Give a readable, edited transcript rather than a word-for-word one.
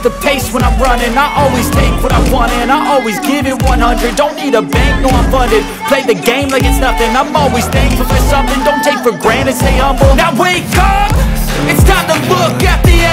up the pace when I'm running. I always take what I want and I always give it 100. Don't need a bank, no I'm funded. Play the game like it's nothing. I'm always thankful for something. Don't take for granted, stay humble. Now wake up, it's time to look at the